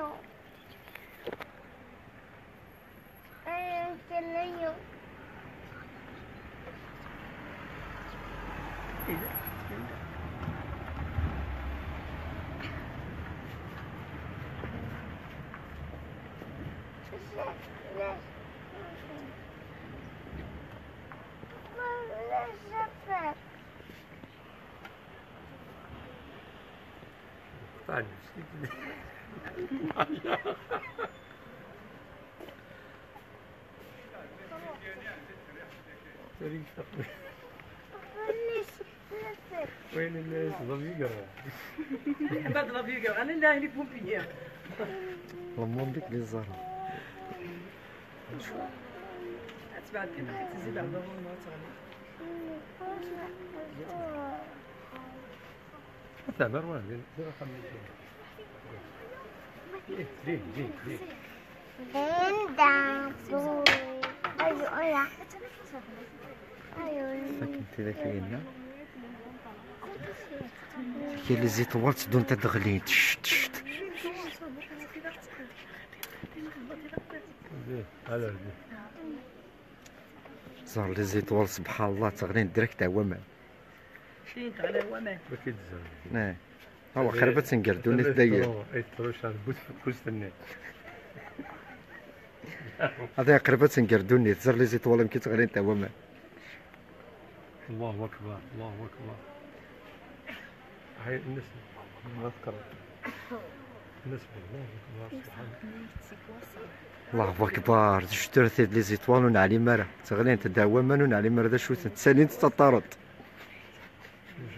أنا طيب وين الناس ضبيقة؟ بعد ضبيقة أنا لا يلفون فيها. لمون بك للزهرة. أتبعد كنا تزيد على ضمون ما تغني. حتى مروان رقم ايوه كي اللي زيت ورت دون تدخلين تشت زار لي زيت ورت سبحان الله تغنين دركت ومان شينت على ومان ما كيتزال هو خربت تنقردو ني تداير ايتروش ربوت في كوستني هذا قربت تنقردو ني تزر لي زيت والله كيتغري انت هو ما الله اكبر الله اكبر هاي الناس نذكر الناس الله اكبر الله اكبر شترت لي زيت والون علي مره تغري انت دواما علي مره شو تسالين تطرط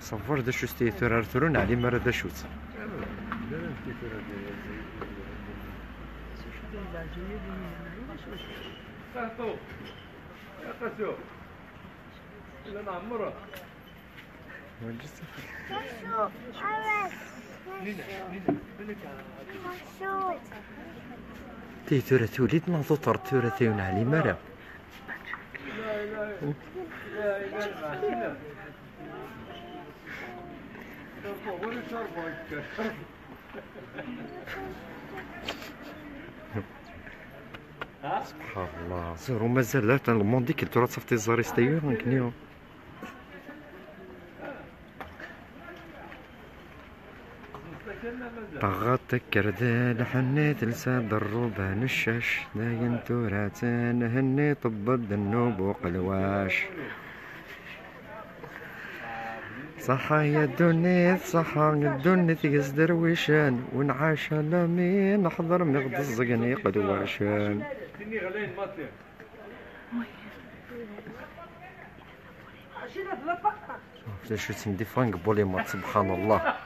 صفر دا شو ستيثور ارثرون علي مرة دا شوت تيثور توليد ناضو ترثور ثيون علي مرة سبحان الله زيرو مازال لا الموندي كيلتورا تصفتي الزاريستيور نكنيو طغطك كردال حنيت لساد الروبان الشاش داين توراتان هني طبد النوب وقلواش صحا يا دونيت صحا الدونيت يزدر ويشان ونعاش على مين نحضر مغد الزقني قدواشان شوف شو تندي فرانك بوليمات سبحان الله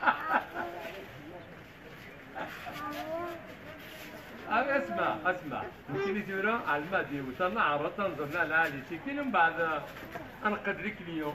اسمع يمكن يديروا على المادي وصلنا عرضنا نظرنا العالي شكلي من بعد انقد لك اليوم